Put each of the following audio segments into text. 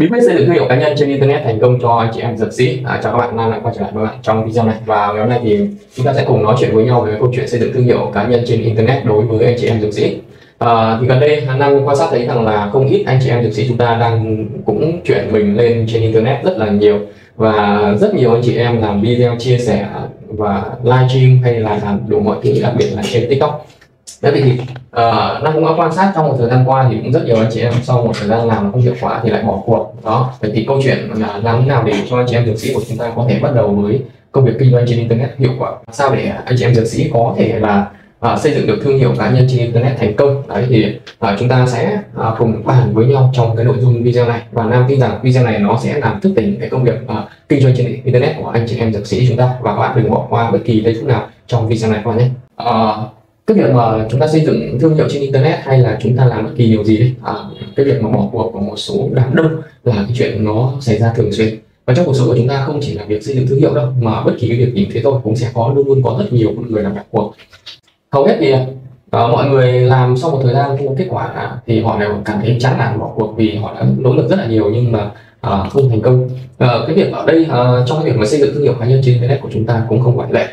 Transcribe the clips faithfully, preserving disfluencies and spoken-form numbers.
Bí quyết xây dựng thương hiệu cá nhân trên internet thành công cho chị em dược sĩ. À, chào các bạn, Nam lại quay trở lại với bạn trong video này. Và ngày hôm nay thì chúng ta sẽ cùng nói chuyện với nhau về câu chuyện xây dựng thương hiệu cá nhân trên internet đối với anh chị em dược sĩ. À, thì gần đây Nam quan sát thấy rằng là không ít anh chị em dược sĩ chúng ta đang cũng chuyển mình lên trên internet rất là nhiều, và rất nhiều anh chị em làm video chia sẻ và livestream hay là làm đủ mọi thứ, đặc biệt là trên TikTok. Đấy, vì thì uh, Nam cũng đã quan sát trong một thời gian qua thì cũng rất nhiều anh chị em sau một thời gian làm không hiệu quả thì lại bỏ cuộc đó. Vậy thì câu chuyện là làm thế nào để cho anh chị em dược sĩ của chúng ta có thể bắt đầu với công việc kinh doanh trên internet hiệu quả, sao để anh chị em dược sĩ có thể là uh, xây dựng được thương hiệu cá nhân trên internet thành công. Đấy thì uh, chúng ta sẽ uh, cùng bàn với nhau trong cái nội dung video này, và Nam tin rằng video này nó sẽ làm thức tỉnh cái công việc uh, kinh doanh trên internet của anh chị em dược sĩ chúng ta, và các bạn đừng bỏ qua bất kỳ giây phút nào trong video này các bạn nhé. Uh, Cái việc mà chúng ta xây dựng thương hiệu trên internet hay là chúng ta làm bất kỳ điều gì đấy, à, cái việc mà bỏ cuộc của một số đám đông là cái chuyện nó xảy ra thường xuyên. Và trong cuộc sống của chúng ta không chỉ là việc xây dựng thương hiệu đâu, mà bất kỳ cái việc gì thế thôi cũng sẽ có, luôn luôn có rất nhiều người làm bỏ cuộc. Hầu hết thì à, mọi người làm sau một thời gian không có kết quả à, thì họ đều cảm thấy chán nản bỏ cuộc vì họ đã nỗ lực rất là nhiều nhưng mà à, không thành công. À, cái việc ở đây à, trong cái việc mà xây dựng thương hiệu cá nhân trên internet của chúng ta cũng không ngoại lệ.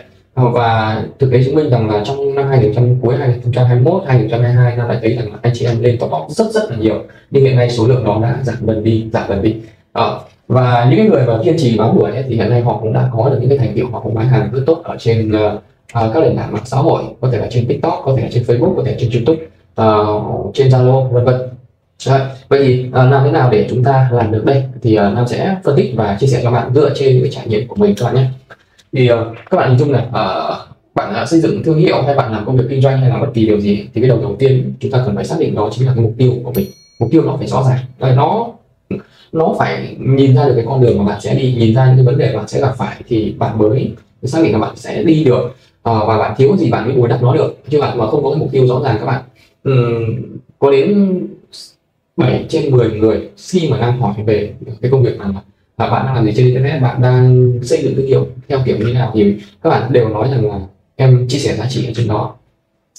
Và thực tế chứng minh rằng là trong năm hai nghìn không trăm cuối hai nghìn không trăm hai mươi mốt, hai nghìn không trăm hai mươi hai Nam lại thấy rằng là anh chị em lên top top rất rất là nhiều, nhưng hiện nay số lượng đó đã giảm dần đi, giảm dần đi. À, và những người mà kiên trì bám đuổi thì hiện nay họ cũng đã có được những cái thành tựu, họ cũng bán hàng rất tốt ở trên uh, các nền tảng mạng xã hội, có thể là trên TikTok, có thể là trên Facebook, có thể là trên YouTube, uh, trên Zalo vân vân. Vậy thì uh, làm thế nào để chúng ta làm được đây? Thì uh, Nam sẽ phân tích và chia sẻ cho bạn dựa trên những cái trải nghiệm của mình cho bạn nhé. Thì uh, các bạn hình dung này, uh, bạn uh, xây dựng thương hiệu hay bạn làm công việc kinh doanh hay là bất kỳ điều gì thì cái đầu đầu tiên chúng ta cần phải xác định đó chính là cái mục tiêu của mình. Mục tiêu nó phải rõ ràng, Đấy, nó nó phải nhìn ra được cái con đường mà bạn sẽ đi, nhìn ra những cái vấn đề bạn sẽ gặp phải thì bạn mới xác định là bạn sẽ đi được, uh, và bạn thiếu gì bạn mới bồi đắp nó được. Chứ bạn mà không có cái mục tiêu rõ ràng, các bạn um, có đến bảy trên mười người khi mà đang hỏi về cái công việc nào mà là bạn đang làm gì trên internet, bạn đang xây dựng thương hiệu theo kiểu như nào thì các bạn đều nói rằng là em chia sẻ giá trị ở trên đó.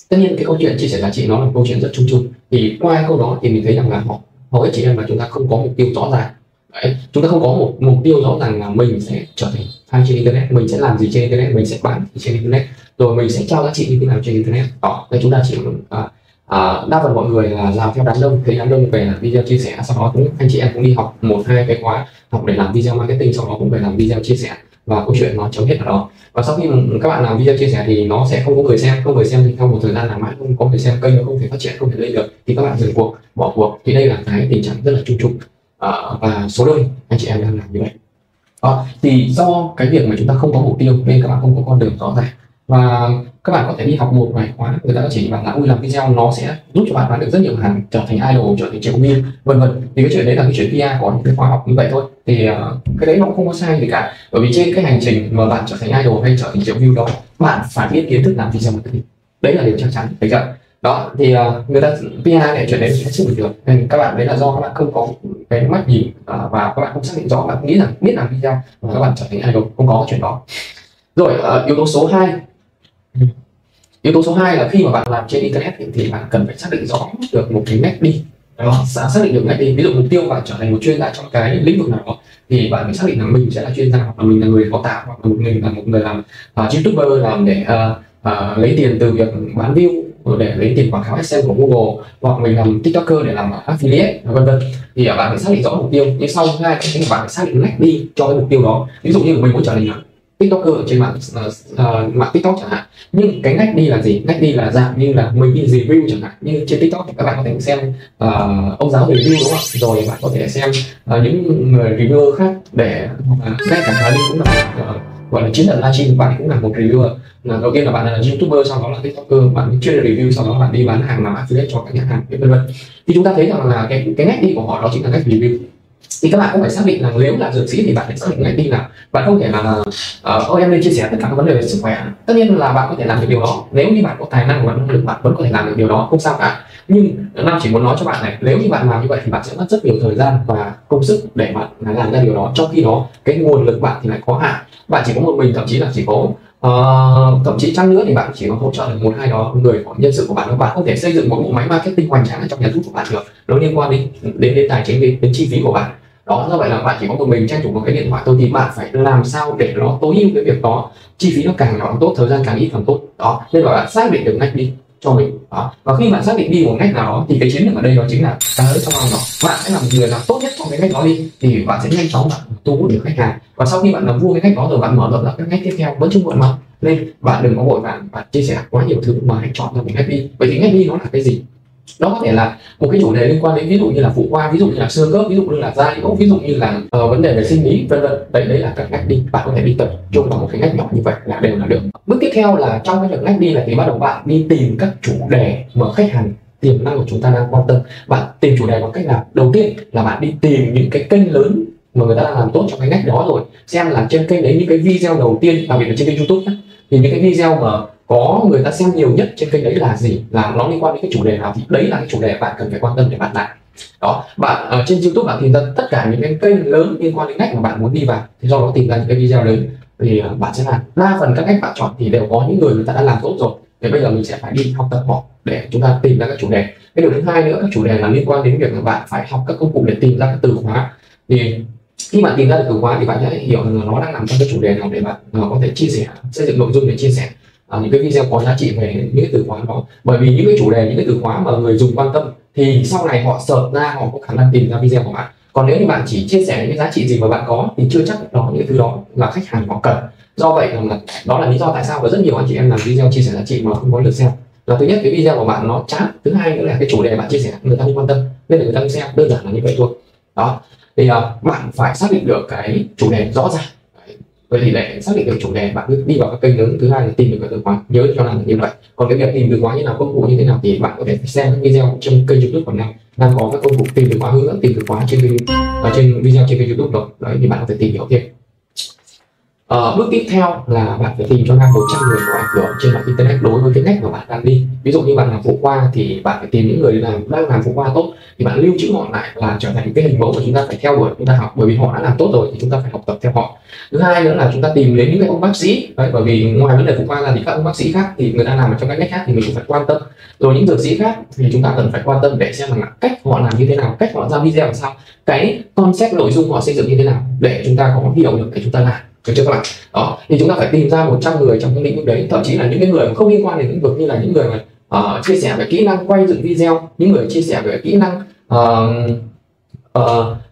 Tất nhiên cái câu chuyện chia sẻ giá trị nó là một câu chuyện rất chung chung, thì qua cái câu đó thì mình thấy rằng là họ hầu hết chị em mà chúng ta không có mục tiêu rõ ràng. Đấy, chúng ta không có một mục tiêu rõ ràng là mình sẽ trở thành ai trên internet, mình sẽ làm gì trên internet, mình sẽ bán gì trên internet, rồi mình sẽ trao giá trị như thế nào trên internet. Đó, đây chúng ta chỉ à, À, đa phần mọi người là làm theo đám đông, thấy đám đông về làm video chia sẻ, sau đó cũng anh chị em cũng đi học một hai cái khóa học để làm video marketing, sau đó cũng về làm video chia sẻ và câu chuyện nó chấm hết ở đó. Và sau khi các bạn làm video chia sẻ thì nó sẽ không có người xem, không người xem thì sau một thời gian làm mãi không có người xem, kênh nó không thể phát triển, không thể lên được thì các bạn dừng cuộc, bỏ cuộc. Thì đây là cái tình trạng rất là chung chung à, và số đông anh chị em đang làm như vậy. À, thì do cái việc mà chúng ta không có mục tiêu nên các bạn không có con đường rõ ràng, và các bạn có thể đi học một vài khóa, người ta đã chỉ bạn là ui làm video nó sẽ giúp cho bạn bán được rất nhiều hàng, trở thành idol, trở thành triệu view vân vân. Thì cái chuyện đấy là cái chuyện pê e rờ của những cái khóa học như vậy thôi, thì uh, cái đấy nó cũng không có sai gì cả, bởi vì trên cái hành trình mà bạn trở thành idol hay trở thành triệu view đó bạn phải biết kiến thức làm video marketing, đấy là điều chắc chắn, thấy chưa? Đó thì uh, người ta pê e rờ để chuyện đấy sẽ chưa được, nên các bạn đấy là do các bạn không có cái mắt nhìn uh, và các bạn không xác định rõ, bạn nghĩ rằng biết làm video và các bạn trở thành idol, không có chuyện đó. Rồi uh, yếu tố số hai. Yếu tố số hai là khi mà bạn làm trên internet thì bạn cần phải xác định rõ được một cái nét đi. Đó, xác định được nét đi. Ví dụ mục tiêu bạn trở thành một chuyên gia trong cái lĩnh vực nào đó thì bạn phải xác định là mình sẽ là chuyên gia, hoặc là mình là người có tạo, hoặc là mình là một người làm uh, YouTuber, làm để uh, uh, lấy tiền từ việc bán view, để lấy tiền quảng cáo ét em của Google, hoặc mình làm TikToker để làm affiliate vân vân. Thì bạn phải xác định rõ mục tiêu. Nhưng sau hai cái chính bạn phải xác định nét đi cho cái mục tiêu đó. Ví dụ như mình muốn trở thành TikToker trên mạng uh, mạng TikTok chẳng hạn, nhưng cái ngách đi là gì? Ngách đi là dạng như là mình đi review chẳng hạn, như trên TikTok thì các bạn có thể xem uh, ông giáo review đúng không? Rồi bạn có thể xem uh, những người reviewer khác để uh, ngay cả Hà Linh cũng là uh, gọi là chiến lược livestream, bạn cũng là một reviewer. Là đầu tiên là bạn là YouTuber, sau đó là TikToker, bạn chuyên review, sau đó bạn đi bán hàng, làm affiliate cho các nhà hàng vân vân. Thì chúng ta thấy rằng là cái cái ngách đi của họ đó chính là ngách review. Thì các bạn cũng phải xác định là nếu là dược sĩ thì bạn phải xác định ngách đi nào. Bạn không thể là ôi em lên chia sẻ tất cả các vấn đề về sức khỏe. Tất nhiên là bạn có thể làm được điều đó, nếu như bạn có tài năng và năng lực bạn vẫn có thể làm được điều đó, không sao cả. Nhưng Nam chỉ muốn nói cho bạn này, nếu như bạn làm như vậy thì bạn sẽ mất rất nhiều thời gian và công sức để bạn làm ra điều đó, trong khi đó cái nguồn lực bạn thì lại có hạn, bạn chỉ có một mình, thậm chí là chỉ có uh, thậm chí chăng nữa thì bạn chỉ có hỗ trợ được một hai đó người của nhân sự của bạn. Bạn không thể xây dựng một bộ máy marketing hoành tráng trong nhà thuốc của bạn được, nó liên quan đến đến, đến tài chính, đến, đến chi phí của bạn. đó. Do vậy là bạn chỉ có một mình tranh thủ một cái điện thoại thôi thì bạn phải làm sao để nó tối ưu cái việc đó, chi phí nó càng nhỏ càng tốt, thời gian càng ít càng tốt đó. Nên là bạn xác định được ngách đi cho mình đó. Và khi bạn xác định đi một ngách nào đó thì cái chiến lược ở đây đó chính là ta ở trong lòng nó, bạn sẽ làm người làm tốt nhất trong cái ngách đó đi thì bạn sẽ nhanh chóng bạn thu hút được khách hàng. Và sau khi bạn làm vua cái ngách đó rồi, bạn mở rộng ra các ngách tiếp theo vẫn chưa muộn mà. Nên bạn đừng có vội vàng bạn chia sẻ quá nhiều thứ mà hãy chọn ra mình ngách đi. Vậy thì ngách đi nó là cái gì? Đó có thể là một cái chủ đề liên quan đến ví dụ như là phụ khoa, ví dụ như là xương khớp, ví dụ như là da liễu, ví dụ như là uh, vấn đề về sinh lý, vân vân. Đấy, đấy là các ngách đi. Bạn có thể đi tập trung vào một cái ngách nhỏ như vậy là đều là được. Bước tiếp theo là trong cái việc ngách đi là thì bắt đầu bạn đi tìm các chủ đề mà khách hàng tiềm năng của chúng ta đang quan tâm. Bạn tìm chủ đề bằng cách nào? Đầu tiên là bạn đi tìm những cái kênh lớn mà người ta đang làm tốt trong cái ngách đó rồi, xem là trên kênh đấy những cái video đầu tiên, đặc biệt là trên kênh YouTube nhé, thì những cái video mà có người ta xem nhiều nhất trên kênh đấy là gì, là nó liên quan đến cái chủ đề nào, thì đấy là cái chủ đề bạn cần phải quan tâm để bạn làm đó. Bạn ở trên YouTube bạn tìm ra tất cả những cái kênh lớn liên quan đến ngách mà bạn muốn đi vào, thì do đó tìm ra những cái video lớn thì bạn sẽ làm. Đa phần các ngách bạn chọn thì đều có những người người ta đã làm tốt rồi, thì bây giờ mình sẽ phải đi học tập họ để chúng ta tìm ra các chủ đề. Cái điều thứ hai nữa, các chủ đề là liên quan đến việc là bạn phải học các công cụ để tìm ra các từ khóa. Thì khi bạn tìm ra được từ khóa thì bạn sẽ hiểu rằng nó đang nằm trong cái chủ đề nào để bạn có thể chia sẻ, xây dựng nội dung để chia sẻ À, những cái video có giá trị về những cái từ khóa đó. Bởi vì những cái chủ đề, những cái từ khóa mà người dùng quan tâm thì sau này họ search ra, họ có khả năng tìm ra video của bạn. Còn nếu như bạn chỉ chia sẻ những cái giá trị gì mà bạn có thì chưa chắc đó những cái thứ đó là khách hàng họ cần. Do vậy là đó là lý do tại sao có rất nhiều anh chị em làm video chia sẻ giá trị mà không có lượt xem. Là thứ nhất, cái video của bạn nó chán, thứ hai nữa là cái chủ đề bạn chia sẻ người ta không quan tâm nên là người ta không xem, đơn giản là như vậy thôi đó. Thì uh, bạn phải xác định được cái chủ đề rõ ràng. Vậy thì để xác định được chủ đề, bạn cứ đi vào các kênh lớn. Thứ hai là tìm được các từ khóa, nhớ cho rằng như vậy. Còn cái việc tìm từ khóa như nào, công cụ như thế nào thì bạn có thể xem các video trên kênh YouTube của Nam, đang có các công cụ tìm từ khóa, hướng dẫn tìm từ khóa trên kênh, ở trên video trên kênh YouTube rồi. Đấy thì bạn có thể tìm hiểu thêm. À, bước tiếp theo là bạn phải tìm cho ra một trăm người có ảnh hưởng trên mạng internet đối với cái ngách mà bạn đang đi. Ví dụ như bạn làm phụ khoa thì bạn phải tìm những người làm đang làm phụ khoa tốt thì bạn lưu trữ họ lại là trở thành cái hình mẫu mà chúng ta phải theo đuổi, chúng ta học, bởi vì họ đã làm tốt rồi thì chúng ta phải học tập theo họ. Thứ hai nữa là chúng ta tìm đến những cái ông bác sĩ. Đấy, bởi vì ngoài vấn đề phụ khoa ra thì các ông bác sĩ khác thì người ta làm ở trong cái ngách khác thì mình cũng phải quan tâm. Rồi những dược sĩ khác thì chúng ta cần phải quan tâm để xem là cách họ làm như thế nào, cách họ ra video làm sao, cái concept nội dung họ xây dựng như thế nào để chúng ta có hiểu được cái chúng ta làm. Được chưa các bạn? Đó, thì chúng ta phải tìm ra một trăm người trong cái lĩnh vực đấy, thậm chí là những cái người mà không liên quan đến lĩnh vực, như là những người mà uh, chia sẻ về kỹ năng quay dựng video, những người chia sẻ về kỹ năng uh, uh,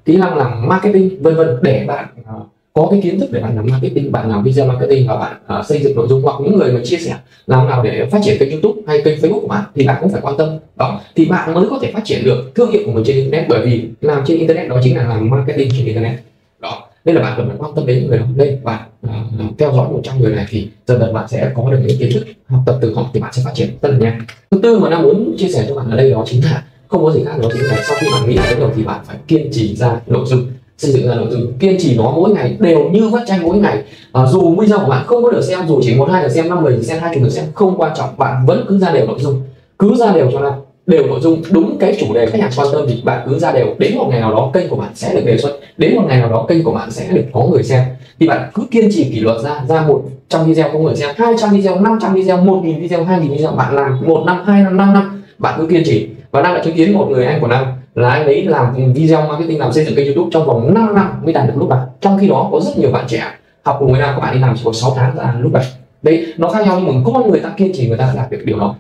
kỹ năng làm marketing, vân vân, để bạn uh, có cái kiến thức để bạn làm marketing, bạn làm video marketing và bạn uh, xây dựng nội dung. Hoặc những người mà chia sẻ làm nào để phát triển kênh YouTube hay kênh Facebook của bạn thì bạn cũng phải quan tâm đó, thì bạn mới có thể phát triển được thương hiệu của mình trên internet. Bởi vì làm trên internet đó chính là làm marketing trên internet đó. Nên là bạn cần phải quan tâm đến người đó. Nên bạn uh, theo dõi một trăm người này thì dần dần bạn sẽ có được những kiến thức, học tập từ họ thì bạn sẽ phát triển rất là nhanh. Thứ tư mà Nam muốn chia sẻ cho bạn ở đây đó chính là không có gì khác, đó chính là sau khi bạn nghĩ đến đầu thì bạn phải kiên trì ra nội dung, xây dựng ra nội dung, kiên trì nó mỗi ngày, đều như vắt chanh mỗi ngày. À, dù video của bạn không có được xem, dù chỉ một hai được xem, năm mười được xem, hai chục được xem không quan trọng, bạn vẫn cứ ra đều nội dung, cứ ra đều cho Nam. Đều nội dung đúng cái chủ đề khách hàng quan tâm thì bạn cứ ra đều. Đến một ngày nào đó kênh của bạn sẽ được đề xuất, đến một ngày nào đó kênh của bạn sẽ được có người xem. Thì bạn cứ kiên trì kỷ luật ra ra một trăm video không người xem, hai trăm video, năm trăm video, một nghìn video, hai nghìn video, bạn làm một năm, hai năm, năm năm, bạn cứ kiên trì. Và Nam đã chứng kiến một người anh của Nam là anh ấy làm video marketing, làm xây dựng kênh YouTube trong vòng năm năm mới đạt được lúc bạn. Trong khi đó có rất nhiều bạn trẻ học cùng với Nam, các bạn đi làm chỉ có sáu tháng là lúc bạn. Đấy, nó khác nhau, nhưng mà có người ta kiên trì, người ta đã làm được điều đó.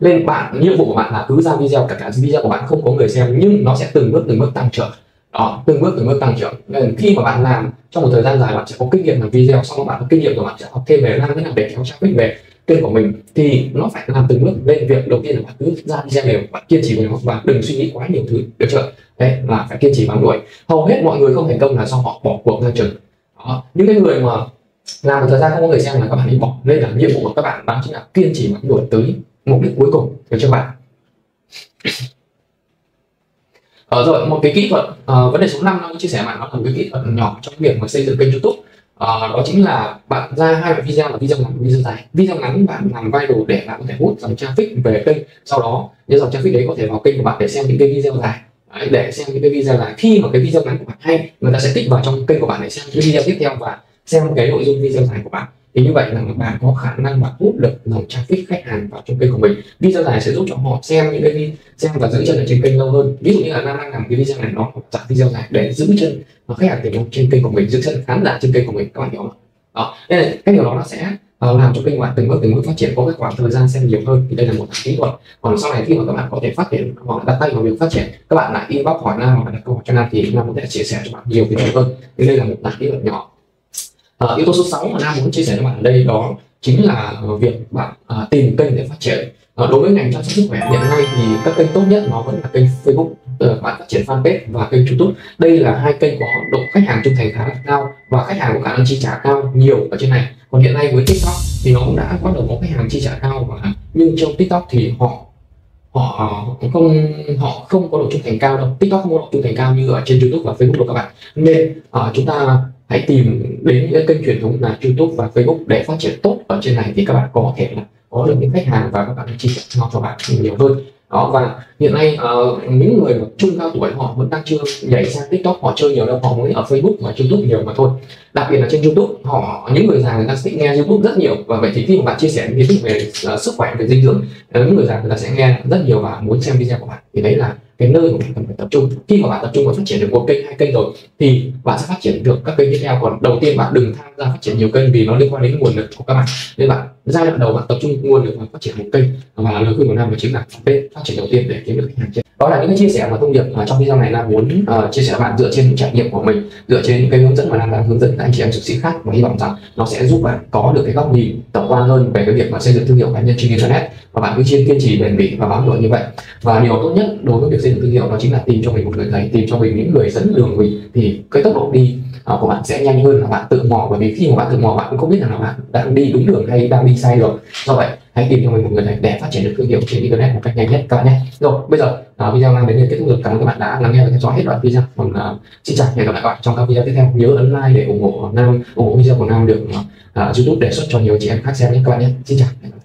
Nên bạn, nhiệm vụ của bạn là cứ ra video, cả cả video của bạn không có người xem nhưng nó sẽ từng bước từng bước tăng trưởng đó, từng bước từng bước tăng trưởng. Nên khi mà bạn làm trong một thời gian dài, bạn sẽ có kinh nghiệm làm video, xong đó bạn có kinh nghiệm rồi bạn sẽ học thêm về làm thế nào để kéo traffic về kênh của mình, thì nó phải làm từng bước. Nên việc đầu tiên là bạn cứ ra video đều, bạn kiên trì với nó, bạn đừng suy nghĩ quá nhiều thứ, được chưa? Đấy là phải kiên trì bám đuổi. Hầu hết mọi người không thành công là do họ bỏ cuộc ra chừng. Những cái người mà làm một thời gian không có người xem là các bạn đi bỏ. Nên là nhiệm vụ của các bạn đó chính là kiên trì bám đuổi tới mục đích cuối cùng, được chưa bạn? Ờ, rồi một cái kỹ thuật à, vấn đề số năm nó chia sẻ bạn, nó là một cái kỹ thuật nhỏ trong việc mà xây dựng kênh YouTube. À, đó chính là bạn ra hai loại video là video ngắn, video dài. Video ngắn bạn làm viral để bạn có thể hút dòng traffic về kênh, sau đó những dòng traffic đấy có thể vào kênh của bạn để xem những cái video dài. Đấy, để xem những cái video dài, khi mà cái video ngắn của bạn hay, người ta sẽ tích vào trong kênh của bạn để xem những video tiếp theo và xem cái nội dung video dài của bạn. Thì như vậy là bạn có khả năng mà hút được dòng traffic khách hàng vào trong kênh của mình. Video này sẽ giúp cho họ xem những cái xem và giữ chân ở trên kênh lâu hơn. Ví dụ như là Nam đang làm cái video này, nó hoặc dạng video này để giữ chân khách hàng tiềm năng trên kênh của mình, giữ chân khán giả trên kênh của mình, các bạn hiểu không? Đó, nên là cái điều đó nó sẽ làm cho kênh bạn từng bước từng bước phát triển, có kết quả thời gian xem nhiều hơn. Thì đây là một kỹ thuật. Còn sau này khi mà các bạn có thể phát triển hoặc đặt tay vào việc phát triển, các bạn lại inbox hỏi Nam hoặc đặt câu hỏi cho Nam thì Nam có thể chia sẻ cho bạn nhiều cái điều hơn. Thì đây là một kỹ thuật nhỏ. Uh, yếu tố số sáu mà Nam muốn chia sẻ với bạn ở đây đó chính là việc bạn uh, tìm kênh để phát triển. Uh, đối với ngành chăm sóc sức khỏe hiện nay thì các kênh tốt nhất nó vẫn là kênh Facebook, uh, bạn phát triển fanpage và kênh YouTube. Đây là hai kênh có độ khách hàng trung thành khá là cao và khách hàng có khả năng chi trả cao nhiều ở trên này. Còn hiện nay với TikTok thì nó cũng đã bắt đầu có khách hàng chi trả cao, và nhưng trong TikTok thì họ họ không họ không có độ trung thành cao đâu. TikTok không có độ trung thành cao như ở trên YouTube và Facebook đâu các bạn. Nên uh, chúng ta hãy tìm đến những kênh truyền thống là YouTube và Facebook để phát triển tốt ở trên này, thì các bạn có thể là có được những khách hàng và các bạn chia sẻ nó cho bạn nhiều hơn. Đó, và hiện nay uh, những người trung cao tuổi họ vẫn đang chưa nhảy sang TikTok, họ chơi nhiều đâu, họ mới ở Facebook và YouTube nhiều mà thôi. Đặc biệt là trên YouTube, họ những người già người ta sẽ nghe YouTube rất nhiều, và vậy thì khi mà bạn chia sẻ những kiến thức về uh, sức khỏe, về dinh dưỡng, những người già người ta sẽ nghe rất nhiều và muốn xem video của bạn. Thì đấy là cái nơi mà bạn cần phải tập trung. Khi mà bạn tập trung và phát triển được một kênh, hai kênh rồi thì bạn sẽ phát triển được các kênh tiếp theo. Còn đầu tiên bạn đừng tham gia phát triển nhiều kênh vì nó liên quan đến nguồn lực của các bạn. Nên bạn giai đoạn đầu bạn tập trung nguồn lực và phát triển một kênh, và lời khuyên của Nam chính là phát triển đầu tiên để kiếm được khách hàng trên. Đó là những cái chia sẻ và thông điệp mà trong video này Nam muốn uh, chia sẻ bạn dựa trên những trải nghiệm của mình, dựa trên những cái hướng dẫn mà Nam đã hướng dẫn các anh chị em dược sĩ khác, và hy vọng rằng nó sẽ giúp bạn có được cái góc nhìn tổng quan hơn về cái việc mà xây dựng thương hiệu cá nhân trên internet, và bạn cứ kiên trì bền bỉ và bám đuổi như vậy. Và điều tốt nhất đối với việc xây dựng thương hiệu đó chính là tìm cho mình một người thầy, tìm cho mình những người dẫn đường mình, thì cái tốc độ đi uh, của bạn sẽ nhanh hơn là bạn tự mò. Bởi vì khi mà bạn tự mò bạn cũng không biết rằng là bạn đang đi đúng đường hay đang đi sai rồi. Do vậy hãy tìm cho mình một người thầy để phát triển được thương hiệu trên internet một cách nhanh nhất các bạn nhé. Rồi bây giờ uh, video Nam đến đây kết thúc được. Cảm ơn các bạn đã lắng nghe và theo dõi hết đoạn video. Còn uh, xin chào hẹn gặp lại các bạn trong các video tiếp theo. Nhớ ấn like để ủng hộ Nam, ủng hộ video của Nam được uh, YouTube đề xuất cho nhiều chị em khác xem nhé các bạn nhé. Xin chào.